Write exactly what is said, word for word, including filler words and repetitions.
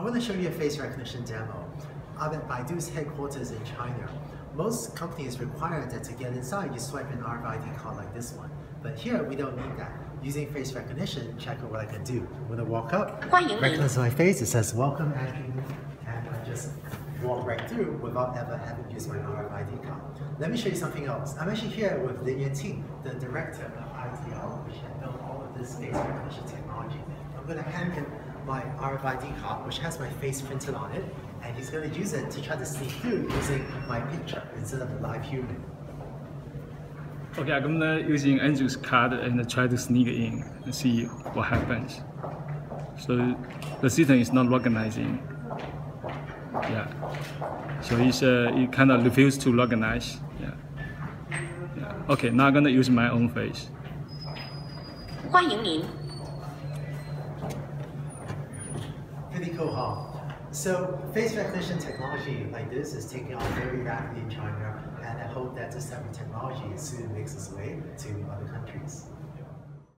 I want to show you a face recognition demo. I'm at Baidu's headquarters in China. Most companies require that to get inside, you swipe an R F I D card like this one. But here, we don't need that. Using face recognition, check out what I can do. I'm gonna walk up, recognize my face, it says welcome, and I just walk right through without ever having used my R F I D card. Let me show you something else. I'm actually here with Lin Yuanqing, the director of I T L, which handles all of this face recognition technology. I'm gonna hand him my R F I D card, which has my face printed on it, and he's gonna use it to try to sneak through using my picture instead of a live human. Okay, I'm gonna using Andrew's card and try to sneak in and see what happens. So the system is not recognizing. Yeah. So it's uh, it kind of refused to recognize. Yeah. Yeah. Okay, now I'm gonna use my own face. Pretty cool, huh? So face recognition technology like this is taking off very rapidly in China, and I hope that this type of technology soon makes its way to other countries.